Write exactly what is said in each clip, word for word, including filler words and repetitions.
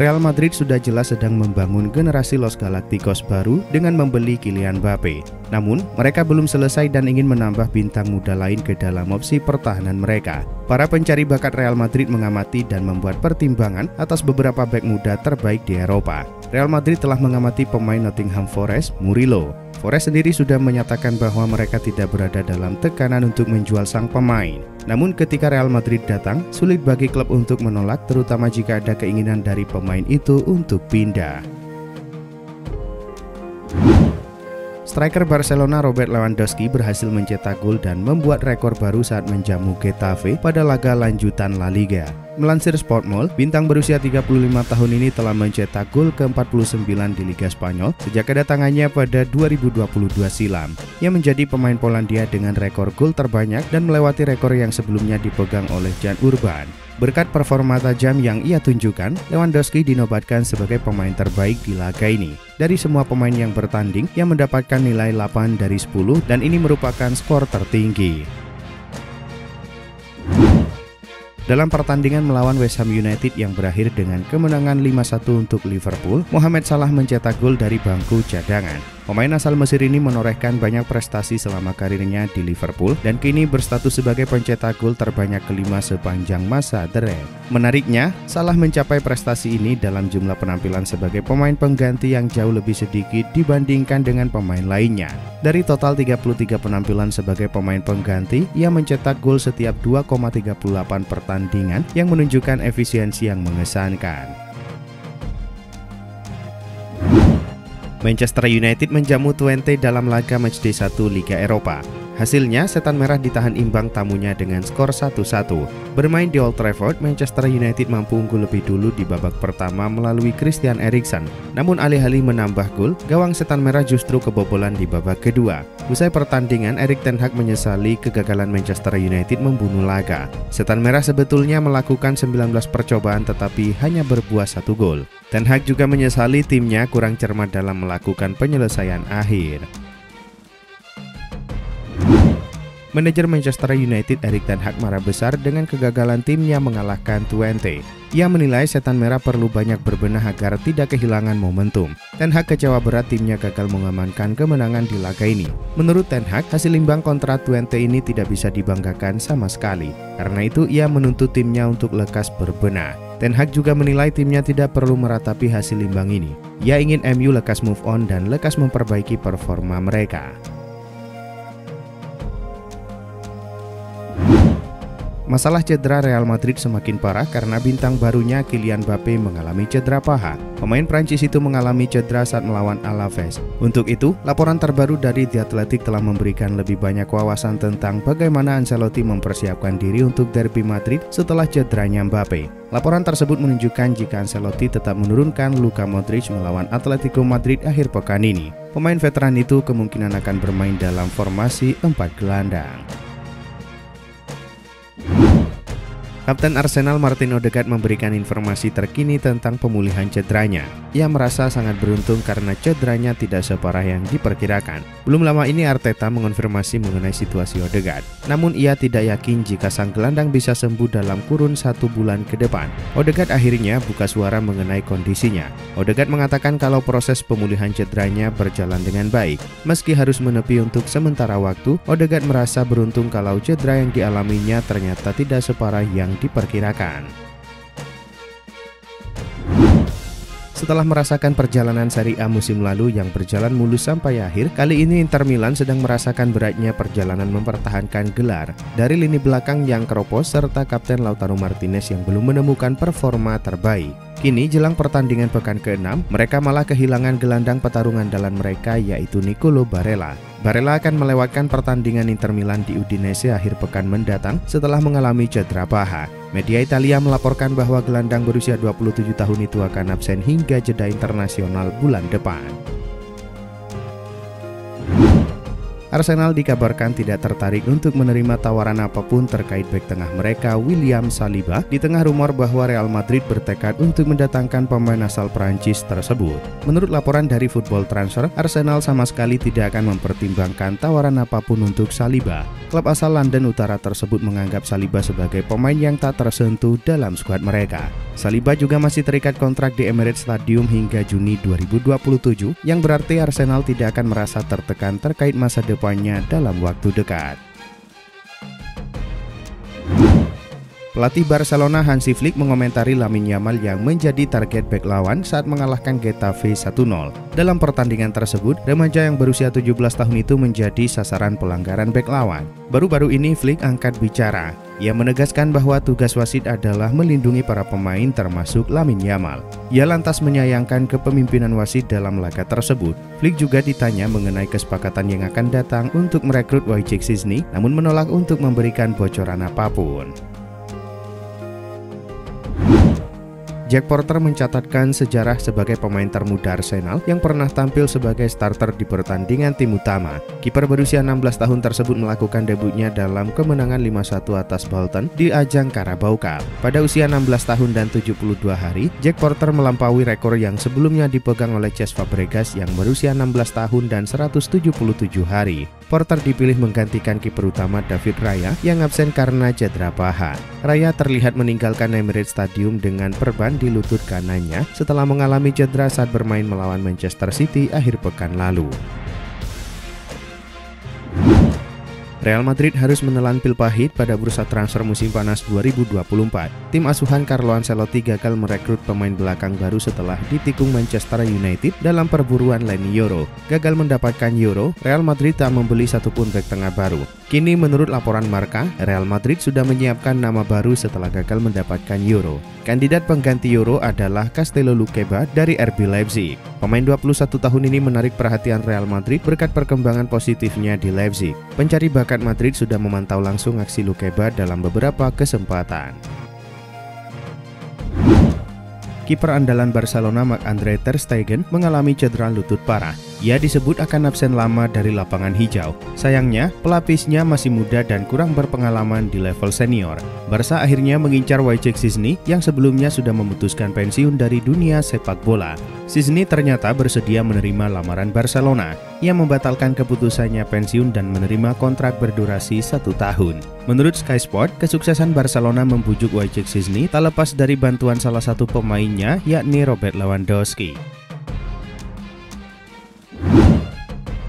Real Madrid sudah jelas sedang membangun generasi Los Galacticos baru dengan membeli Kylian Mbappe. Namun, mereka belum selesai dan ingin menambah bintang muda lain ke dalam opsi pertahanan mereka. Para pencari bakat Real Madrid mengamati dan membuat pertimbangan atas beberapa bek muda terbaik di Eropa. Real Madrid telah mengamati pemain Nottingham Forest, Murillo. Forest sendiri sudah menyatakan bahwa mereka tidak berada dalam tekanan untuk menjual sang pemain. Namun ketika Real Madrid datang, sulit bagi klub untuk menolak, terutama jika ada keinginan dari pemain itu untuk pindah. Striker Barcelona Robert Lewandowski berhasil mencetak gol dan membuat rekor baru saat menjamu Getafe pada laga lanjutan La Liga. Melansir Sport Mall, bintang berusia tiga puluh lima tahun ini telah mencetak gol ke empat puluh sembilan di Liga Spanyol sejak kedatangannya pada dua ribu dua puluh dua silam. Ia menjadi pemain Polandia dengan rekor gol terbanyak dan melewati rekor yang sebelumnya dipegang oleh Jan Urban. Berkat performa tajam yang ia tunjukkan, Lewandowski dinobatkan sebagai pemain terbaik di laga ini. Dari semua pemain yang bertanding, ia mendapatkan nilai delapan dari sepuluh dan ini merupakan skor tertinggi. Dalam pertandingan melawan West Ham United yang berakhir dengan kemenangan lima satu untuk Liverpool, Mohamed Salah mencetak gol dari bangku cadangan. Pemain asal Mesir ini menorehkan banyak prestasi selama karirnya di Liverpool dan kini berstatus sebagai pencetak gol terbanyak kelima sepanjang masa The Red. Menariknya, Salah mencapai prestasi ini dalam jumlah penampilan sebagai pemain pengganti yang jauh lebih sedikit dibandingkan dengan pemain lainnya. Dari total tiga puluh tiga penampilan sebagai pemain pengganti, ia mencetak gol setiap dua koma tiga delapan pertandingan yang menunjukkan efisiensi yang mengesankan. Manchester United menjamu Twente dalam laga matchday satu Liga Eropa. Hasilnya, setan merah ditahan imbang tamunya dengan skor satu satu. Bermain di Old Trafford, Manchester United mampu unggul lebih dulu di babak pertama melalui Christian Eriksen. Namun alih-alih menambah gol, gawang setan merah justru kebobolan di babak kedua. Usai pertandingan, Erik Ten Hag menyesali kegagalan Manchester United membunuh laga. Setan merah sebetulnya melakukan sembilan belas percobaan tetapi hanya berbuah satu gol. Ten Hag juga menyesali timnya kurang cermat dalam melakukan penyelesaian akhir. Manajer Manchester United Erik Ten Hag marah besar dengan kegagalan timnya mengalahkan Twente. Ia menilai setan merah perlu banyak berbenah agar tidak kehilangan momentum. Ten Hag kecewa berat timnya gagal mengamankan kemenangan di laga ini. Menurut Ten Hag, hasil imbang kontra Twente ini tidak bisa dibanggakan sama sekali. Karena itu ia menuntut timnya untuk lekas berbenah. Ten Hag juga menilai timnya tidak perlu meratapi hasil imbang ini. Ia ingin M U lekas move on dan lekas memperbaiki performa mereka. Masalah cedera Real Madrid semakin parah karena bintang barunya Kylian Mbappe mengalami cedera paha. Pemain Prancis itu mengalami cedera saat melawan Alaves. Untuk itu, laporan terbaru dari The Athletic telah memberikan lebih banyak wawasan tentang bagaimana Ancelotti mempersiapkan diri untuk derby Madrid setelah cederanya Mbappe. Laporan tersebut menunjukkan jika Ancelotti tetap menurunkan Luka Modric melawan Atletico Madrid akhir pekan ini. Pemain veteran itu kemungkinan akan bermain dalam formasi empat gelandang. Kapten Arsenal Martin Odegaard memberikan informasi terkini tentang pemulihan cederanya. Ia merasa sangat beruntung karena cederanya tidak separah yang diperkirakan. Belum lama ini Arteta mengonfirmasi mengenai situasi Odegaard. Namun ia tidak yakin jika sang gelandang bisa sembuh dalam kurun satu bulan ke depan. Odegaard akhirnya buka suara mengenai kondisinya. Odegaard mengatakan kalau proses pemulihan cederanya berjalan dengan baik. Meski harus menepi untuk sementara waktu, Odegaard merasa beruntung kalau cedera yang dialaminya ternyata tidak separah yang diperkirakan. Setelah merasakan perjalanan Serie A musim lalu yang berjalan mulus sampai akhir, kali ini Inter Milan sedang merasakan beratnya perjalanan mempertahankan gelar. Dari lini belakang yang keropos serta kapten Lautaro Martinez yang belum menemukan performa terbaik. Kini jelang pertandingan pekan keenam, mereka malah kehilangan gelandang petarung andalan mereka yaitu Nicolò Barella. Barella akan melewatkan pertandingan Inter Milan di Udinese akhir pekan mendatang setelah mengalami cedera paha. Media Italia melaporkan bahwa gelandang berusia dua puluh tujuh tahun itu akan absen hingga jeda internasional bulan depan. Arsenal dikabarkan tidak tertarik untuk menerima tawaran apapun terkait bek tengah mereka William Saliba di tengah rumor bahwa Real Madrid bertekad untuk mendatangkan pemain asal Prancis tersebut. Menurut laporan dari Football Transfer, Arsenal sama sekali tidak akan mempertimbangkan tawaran apapun untuk Saliba. Klub asal London Utara tersebut menganggap Saliba sebagai pemain yang tak tersentuh dalam skuad mereka. Saliba juga masih terikat kontrak di Emirates Stadium hingga Juni dua ribu dua puluh tujuh, yang berarti Arsenal tidak akan merasa tertekan terkait masa depannya dalam waktu dekat. Pelatih Barcelona Hansi Flick mengomentari Lamine Yamal yang menjadi target bek lawan saat mengalahkan Getafe satu nol. Dalam pertandingan tersebut, remaja yang berusia tujuh belas tahun itu menjadi sasaran pelanggaran bek lawan. Baru-baru ini Flick angkat bicara. Ia menegaskan bahwa tugas wasit adalah melindungi para pemain termasuk Lamine Yamal. Ia lantas menyayangkan kepemimpinan wasit dalam laga tersebut. Flick juga ditanya mengenai kesepakatan yang akan datang untuk merekrut Wojciech Szczesny, namun menolak untuk memberikan bocoran apapun. Jack Porter mencatatkan sejarah sebagai pemain termuda Arsenal yang pernah tampil sebagai starter di pertandingan tim utama. Kiper berusia enam belas tahun tersebut melakukan debutnya dalam kemenangan lima satu atas Bolton di ajang Carabao Cup. Pada usia enam belas tahun dan tujuh puluh dua hari, Jack Porter melampaui rekor yang sebelumnya dipegang oleh Cesc Fabregas yang berusia enam belas tahun dan seratus tujuh puluh tujuh hari. Porter dipilih menggantikan kiper utama David Raya yang absen karena cedera paha. Raya terlihat meninggalkan Emirates Stadium dengan perban di lutut kanannya setelah mengalami cedera saat bermain melawan Manchester City akhir pekan lalu. Real Madrid harus menelan pil pahit pada bursa transfer musim panas dua ribu dua puluh empat. Tim asuhan Carlo Ancelotti gagal merekrut pemain belakang baru setelah ditikung Manchester United dalam perburuan Leny Yoro. Gagal mendapatkan Yoro, Real Madrid tak membeli satupun bek tengah baru. Kini menurut laporan Marca, Real Madrid sudah menyiapkan nama baru setelah gagal mendapatkan Yoro. Kandidat pengganti Yoro adalah Castello Lukeba dari R B Leipzig. Pemain dua puluh satu tahun ini menarik perhatian Real Madrid berkat perkembangan positifnya di Leipzig. Pencari bakat Madrid sudah memantau langsung aksi Lukeba dalam beberapa kesempatan. Kiper andalan Barcelona Marc-Andre ter Stegen mengalami cedera lutut parah. Ia disebut akan absen lama dari lapangan hijau. Sayangnya, pelapisnya masih muda dan kurang berpengalaman di level senior. Barca akhirnya mengincar Wojciech Szczesny yang sebelumnya sudah memutuskan pensiun dari dunia sepak bola. Szczesny ternyata bersedia menerima lamaran Barcelona. Ia membatalkan keputusannya pensiun dan menerima kontrak berdurasi satu tahun. Menurut Sky Sport, kesuksesan Barcelona membujuk Wojciech Szczesny tak lepas dari bantuan salah satu pemainnya, yakni Robert Lewandowski.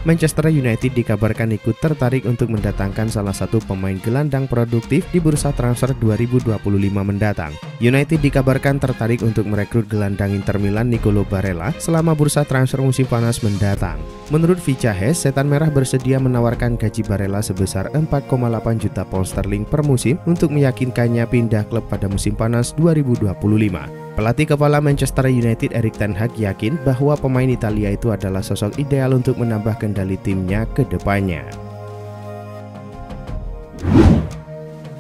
Manchester United dikabarkan ikut tertarik untuk mendatangkan salah satu pemain gelandang produktif di bursa transfer dua ribu dua puluh lima mendatang. United dikabarkan tertarik untuk merekrut gelandang Inter Milan Nicolò Barella selama bursa transfer musim panas mendatang. Menurut Vicahes, Setan Merah bersedia menawarkan gaji Barella sebesar empat koma delapan juta pound sterling per musim untuk meyakinkannya pindah klub pada musim panas dua ribu dua puluh lima. Pelatih kepala Manchester United Erik Ten Hag yakin bahwa pemain Italia itu adalah sosok ideal untuk menambah kendali timnya ke depannya.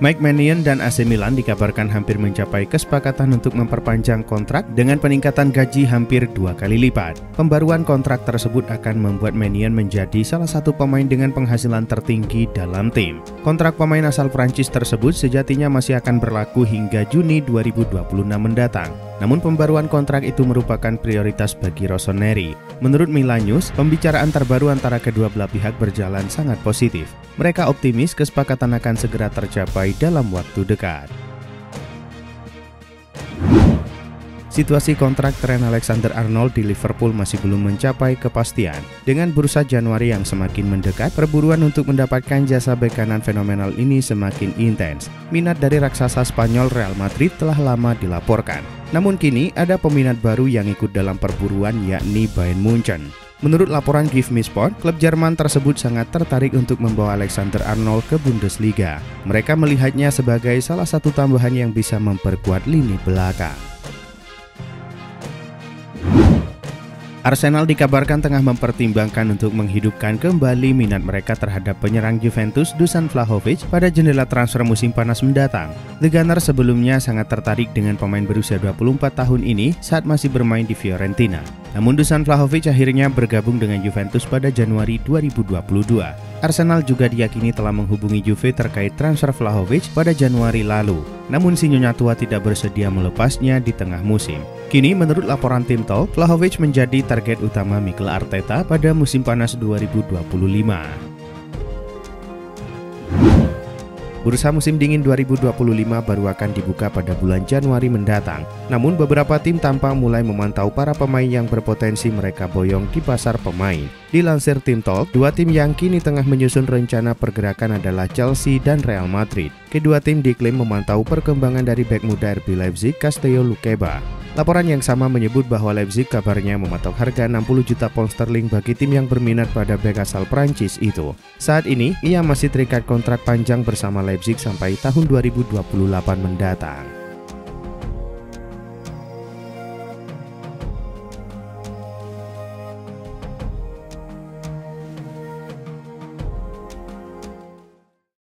Mike Maignan dan A C Milan dikabarkan hampir mencapai kesepakatan untuk memperpanjang kontrak dengan peningkatan gaji hampir dua kali lipat. Pembaruan kontrak tersebut akan membuat Maignan menjadi salah satu pemain dengan penghasilan tertinggi dalam tim. Kontrak pemain asal Prancis tersebut sejatinya masih akan berlaku hingga Juni dua ribu dua puluh enam mendatang. Namun pembaruan kontrak itu merupakan prioritas bagi Rossoneri. Menurut Milan News, pembicaraan terbaru antara kedua belah pihak berjalan sangat positif. Mereka optimis kesepakatan akan segera tercapai dalam waktu dekat. Situasi kontrak Trent Alexander-Arnold di Liverpool masih belum mencapai kepastian. Dengan bursa Januari yang semakin mendekat, perburuan untuk mendapatkan jasa bek kanan fenomenal ini semakin intens. Minat dari raksasa Spanyol Real Madrid telah lama dilaporkan. Namun kini ada peminat baru yang ikut dalam perburuan, yakni Bayern Munchen. Menurut laporan Give Me Sport, klub Jerman tersebut sangat tertarik untuk membawa Alexander Arnold ke Bundesliga. Mereka melihatnya sebagai salah satu tambahan yang bisa memperkuat lini belakang. Arsenal dikabarkan tengah mempertimbangkan untuk menghidupkan kembali minat mereka terhadap penyerang Juventus Dusan Vlahovic pada jendela transfer musim panas mendatang. The Gunners sebelumnya sangat tertarik dengan pemain berusia dua puluh empat tahun ini saat masih bermain di Fiorentina. Namun Dusan Vlahovic akhirnya bergabung dengan Juventus pada Januari dua ribu dua puluh dua. Arsenal juga diyakini telah menghubungi Juve terkait transfer Vlahovic pada Januari lalu. Namun si nyonya tua tidak bersedia melepasnya di tengah musim. Kini menurut laporan tim Talk, Vlahovic menjadi target utama Mikel Arteta pada musim panas dua ribu dua puluh lima. Bursa musim dingin dua ribu dua puluh lima baru akan dibuka pada bulan Januari mendatang. Namun beberapa tim tampang mulai memantau para pemain yang berpotensi mereka boyong di pasar pemain. Dilansir tim Talk, dua tim yang kini tengah menyusun rencana pergerakan adalah Chelsea dan Real Madrid. Kedua tim diklaim memantau perkembangan dari bek muda R B Leipzig, Castello Lukeba. Laporan yang sama menyebut bahwa Leipzig kabarnya mematok harga enam puluh juta pound sterling bagi tim yang berminat pada bek asal Prancis itu. Saat ini, ia masih terikat kontrak panjang bersama Leipzig sampai tahun dua ribu dua puluh delapan mendatang.